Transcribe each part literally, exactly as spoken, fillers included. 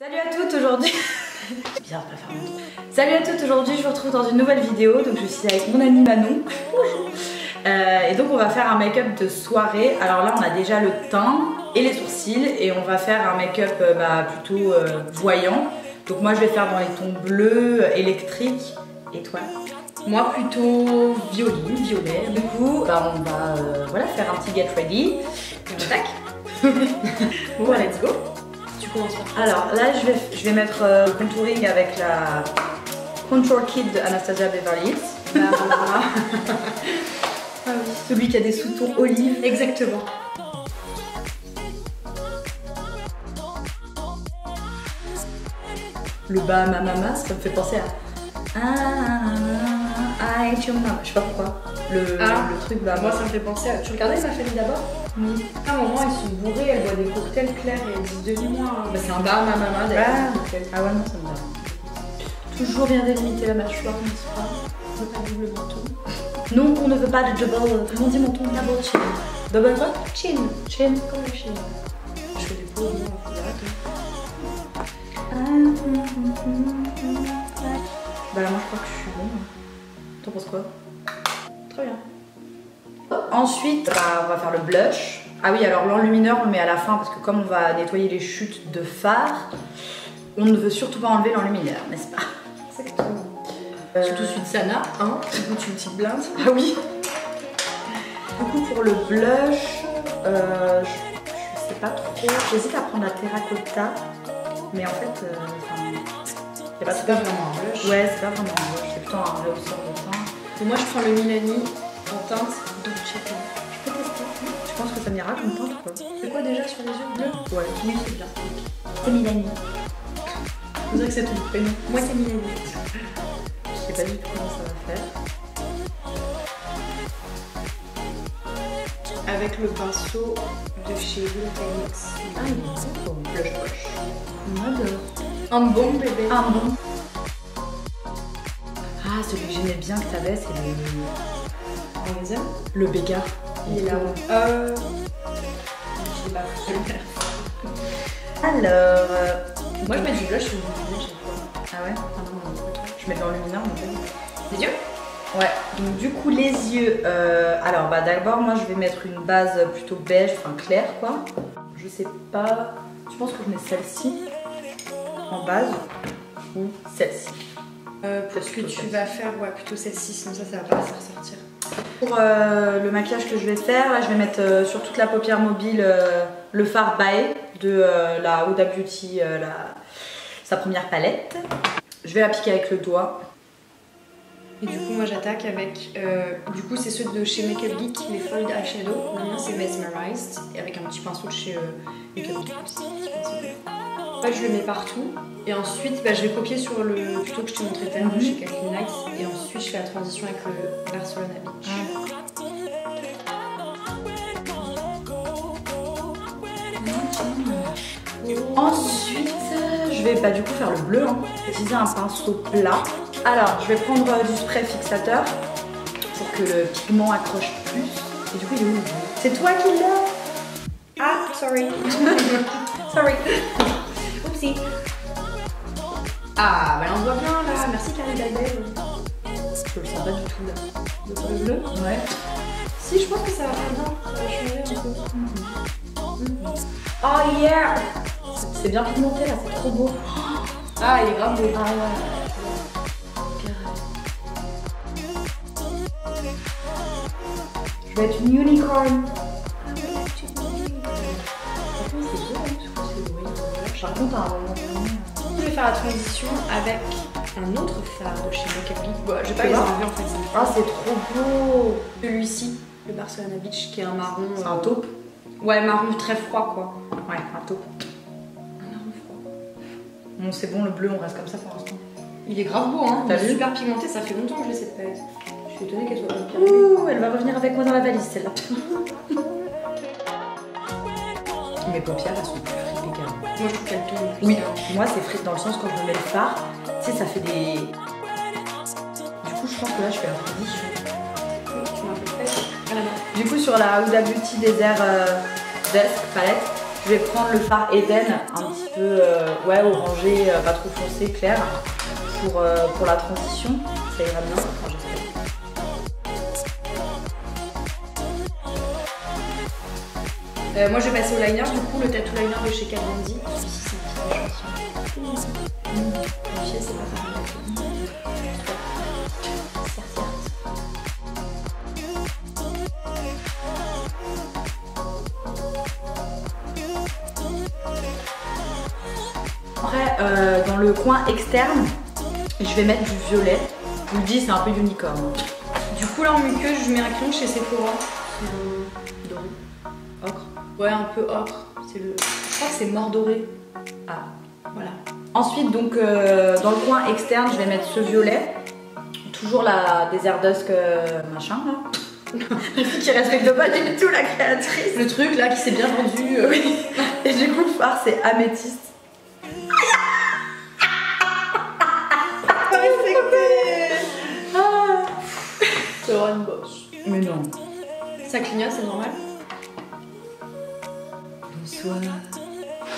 Salut à toutes aujourd'hui. Bizarre de pas faire longtemps. Salut à toutes, aujourd'hui je vous retrouve dans une nouvelle vidéo. Donc je suis avec mon amie Manon. euh, Et donc on va faire un make-up de soirée. Alors là on a déjà le teint et les sourcils. Et on va faire un make-up euh, bah, plutôt euh, voyant. Donc moi je vais faire dans les tons bleus, électriques. Et toi? Moi plutôt violine, violet. Du coup bah, on va euh, voilà, faire un petit get ready. Tac. Bon bah, let's go. Alors là je vais, je vais mettre euh, contouring avec la Contour Kit de Anastasia Beverly Hills. Ah oui. Celui qui a des sous-tons olive. Exactement. Le Bahama Mama, ça me fait penser à Ah, I hate your mama. Je sais pas pourquoi. Le, ah, le truc bah moi ça me fait penser à... Tu regardais Ma famille d'abord? Oui. À un moment ils sont bourrés, elle boit des cocktails clairs et elle dit demi-moi. Bah c'est un bar ma maman d'ailleurs. Ah. Ah ouais non ça me va. Toujours bien délimiter la mâchoire, n'est-ce pas? On ne veut pas double menton. Non, on ne veut pas de double... Comment on dit menton? Double chin. Double quoi? Chin. Chin comme le chin. Je fais du beau bien en fait. Bah là moi je crois que je suis bonne. T'en penses quoi? Très bien. Ensuite, bah, on va faire le blush. Ah oui, alors l'enlumineur on le met à la fin parce que comme on va nettoyer les chutes de fard, on ne veut surtout pas enlever l'enlumineur, n'est-ce pas? Exactement. Euh... Surtout celui de Sana, hein. Tu goûtes une petite blinde. Ah oui. Du coup pour le blush, euh, je, je sais pas trop. J'hésite à prendre la terracotta, mais en fait, euh, c'est pas, pas vraiment un blush. Ouais, c'est pas vraiment un blush. C'est plutôt un rehausseur de teint. Et moi je prends le Milani en teinte de chacun. Je peux tester. Tu penses que ça m'ira comme teinte ou pas? C'est quoi déjà sur les yeux? Bleu? Ouais, mais c'est bien. C'est Milani. On dirait que c'est ton prénom. Moi c'est Milani. Je sais pas du tout comment ça va faire. Avec le pinceau de chez Lutanix. Ah il est bon. Blush blush. J'adore. Un bon bébé. Un bon. Ah, celui que j'aimais bien que t'avais, c'est le... Comment le Becca. Il est là. Euh... Je sais pas. Alors... Euh... Moi, je mets du blush sur mon visage. Ah ouais? Je mets de l'enlumineur, en fait. Les yeux? Ouais. Donc, du coup, les yeux... Euh... Alors, bah d'abord, moi, je vais mettre une base plutôt beige, enfin claire, quoi. Je sais pas... Je pense que je mets celle-ci en base ou celle-ci. Euh, pour ce que tu vas faire, ouais, plutôt celle-ci, sinon ça, ça va pas se ressortir. Pour euh, le maquillage que je vais faire, là, je vais mettre euh, sur toute la paupière mobile euh, le fard Bae de euh, la Huda Beauty, euh, la... sa première palette. Je vais l'appliquer avec le doigt. Et du coup, moi, j'attaque avec, euh, du coup, c'est ceux de chez Makeup Geek, les Fold Eyeshadow. Le mien, c'est Mesmerized, et avec un petit pinceau de chez euh, Makeup Geek. Là, je le mets partout et ensuite bah, je vais copier sur le tuto que je t'ai montré tout à l'heure chez Kat Von D et ensuite je fais la transition avec le Barcelona Beach. Mmh. Mmh. Ensuite je vais bah, du coup faire le bleu, hein. Utiliser un pinceau plat. Alors je vais prendre euh, du spray fixateur pour que le pigment accroche plus. Et du coup il est où? C'est toi qui l'as? Ah sorry. Sorry. Oupsie. Ah, bah là on se voit bien là. Merci Karine Galbel. Je le sens pas du tout là. Le bleu bleu? Ouais. Si, je pense que ça va bien. Ça va changer un peu. Mm-hmm. Mm-hmm. Oh yeah! C'est bien pigmenté là, c'est trop beau. Ah, il est grave beau. Ah ouais. Je vais être une unicorn. Par contre, à un moment donné, je vais faire la transition avec un autre fard de chez Makeup Geek. Bah, je vais pas les enlever en fait. Ah, c'est trop beau! Celui-ci, le Barcelona Beach, qui est un marron. C'est un taupe? Ouais, marron très froid quoi. Ouais, un taupe. Un marron froid. Bon, c'est bon, le bleu, on reste comme ça pour l'instant. Il est grave beau, hein? T'as super pigmenté, ça fait longtemps que j'ai cette palette. Je suis étonnée qu'elle soit bien pigmentée. Ouh, elle va revenir avec moi dans la valise, celle-là. Mes paupières, elles sont frites carrément. Moi je trouve qu'elle tourne plus. Oui, bien. Moi c'est frite dans le sens quand je mets le fard, tu sais ça fait des... Du coup je pense que là je fais un peu tu m'as fait faire. Du coup sur la Huda Beauty Desert euh, dusk palette, je vais prendre le fard Eden, un petit peu euh, ouais, orangé, euh, pas trop foncé, clair, pour, euh, pour la transition. Ça ira bien. Euh, moi je vais passer au liner, du coup le tattoo liner de chez Kat Von D. Après, euh, dans le coin externe, je vais mettre du violet. Je vous le dis, c'est un peu unicorn. Du coup, là en muqueuse, je mets un crayon chez Sephora. C'est doré. Ocre. Ouais, un peu ocre. Le... Je crois que c'est mort doré. Ah, voilà. Ensuite, donc, euh, dans le coin externe, je vais mettre ce violet. Toujours la Desert dusk euh, machin, là. Qui respecte pas du tout la créatrice. Le truc, là, qui s'est bien vendu. Euh... Oui. Et du coup, le phare, c'est améthyste. Une bosse. Mais non. Ça clignote, c'est normal. Bonsoir.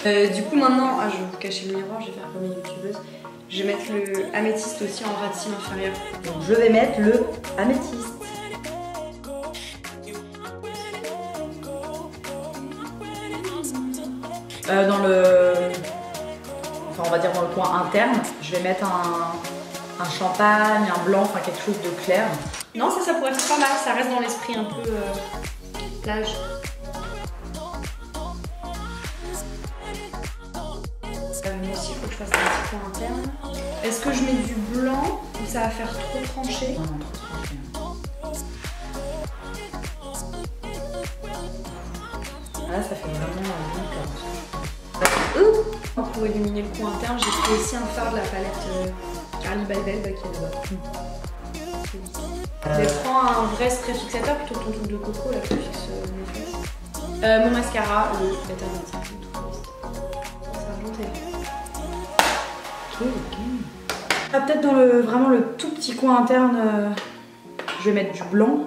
Euh, du coup, maintenant, ah, je vais vous cacher le miroir, je vais faire comme une youtubeuse. Je vais mettre le améthyste aussi en ratine inférieur. Donc, je vais mettre le améthyste. Euh, dans le. Enfin, on va dire dans le coin interne, je vais mettre un. Un champagne, un blanc, enfin quelque chose de clair. Non, ça, ça pourrait faire pas mal, ça reste dans l'esprit un peu euh, plage. Euh, moi aussi, il faut que je fasse un petit point interne. Est-ce que je mets du blanc ou ça va faire trop tranché? Non, non, trop tranché. Ah, là, ça fait vraiment euh, comme ça. Pour éliminer le coin interne, j'ai pris aussi un fard de la palette. Euh... Charlie Balbel qui est là-bas. Mmh. Euh... Prends un vrai spray fixateur plutôt que ton truc de coco là qui fixe mes fesses. Euh, mon mascara, le Better than sex, tout le ça va monter. Ok, ok. Ah, peut-être dans le vraiment le tout petit coin interne, euh, je vais mettre du blanc.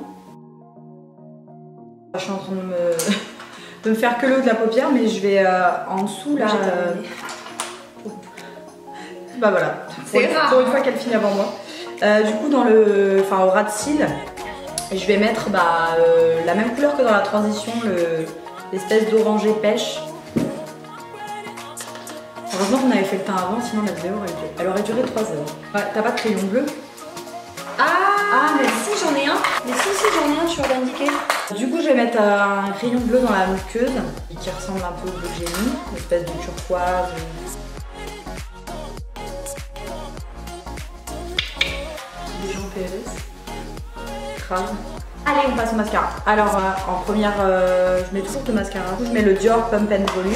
Je suis en train de me, de me faire que l'eau de la paupière, mais je vais euh, en dessous là. Euh... Bah voilà. C'est rare. Pour une fois qu'elle finit avant moi. Euh, du coup, dans le, enfin, au ras de cils, je vais mettre bah, euh, la même couleur que dans la transition, l'espèce le, d'orangé pêche. Heureusement qu'on avait fait le teint avant, sinon la vidéo aurait duré. Elle aurait duré trois heures. Ouais, t'as pas de crayon bleu? Ah, ah mais si j'en ai un. Mais si si j'en ai un, je suis revendiquée. Du coup, je vais mettre un crayon bleu dans la muqueuse, qui ressemble un peu au bleu que j'ai mis, une espèce de turquoise. Allez, on passe au mascara. Alors euh, en première, euh, je mets toujours de mascara. Je mets le Dior Pump and Volume.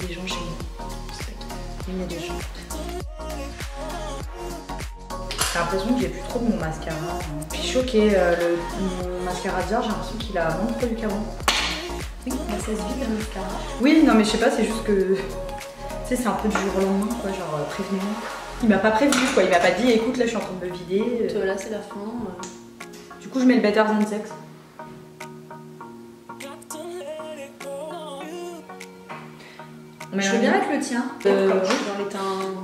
Des gens chez moi. Il y a des gens. J'ai l'impression que j'ai plus trop de mon mascara. Je suis choquée. Euh, le, mon mascara Dior, j'ai l'impression qu'il a moins de produits qu'avant. Oui, ça se vide le mascara. Oui, non mais je sais pas, c'est juste que... Tu sais, c'est un peu du jour au lendemain, quoi, genre euh, prévenu. Il m'a pas prévenu quoi, il m'a pas dit écoute là je suis en train de me vider. Écoute, là c'est la fin. Euh... Du coup je mets le Better than sex. Je veux bien avec le tien. Euh... Comme je dans les teints...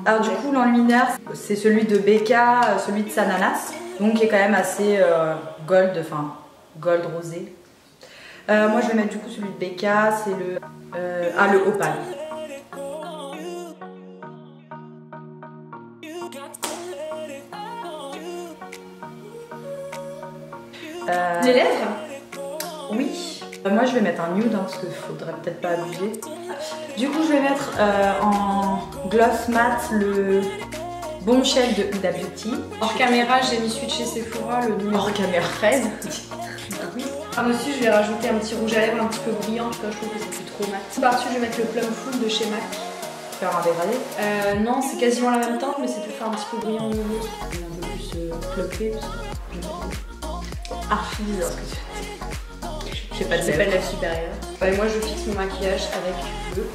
Alors du ouais. coup l'enlumineur c'est celui de Becca, celui de Sananas. Donc qui est quand même assez euh, gold, enfin gold rosé. Euh, moi je vais mettre du coup celui de Becca, c'est le... Euh... Ah le opale. Euh... Les lèvres? Oui. Euh, moi je vais mettre un nude hein, parce qu'il faudrait peut-être pas abuser. Du coup je vais mettre euh, en gloss mat le Bombshell de Huda Beauty. Hors caméra j'ai mis celui de chez Sephora, le numéro hors caméra treize. Oui. Ah, moi aussi je vais rajouter un petit rouge à lèvres un petit peu brillant, parce que je trouve que c'est plus trop mat. Par-dessus je vais mettre le Plumpfull de chez MAC. Faire un dégradé? Euh, non, c'est quasiment la même teinte mais c'est pour faire un petit peu brillant au milieu. Un peu plus euh, cloqué. Archi bizarre ce que tu fais. J'ai pas de lèvres supérieures. Bah, moi je fixe mon maquillage avec le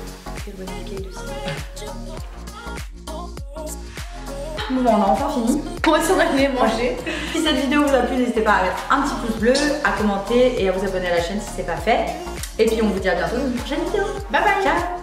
Bouquet de cils. Bon, on a enfin fini. On va s'en aller manger. Si cette vidéo vous a plu, n'hésitez pas à mettre un petit pouce bleu, à commenter et à vous abonner à la chaîne si c'est pas fait. Et puis on vous dit à bientôt dans une prochaine vidéo. Bye bye. Ciao.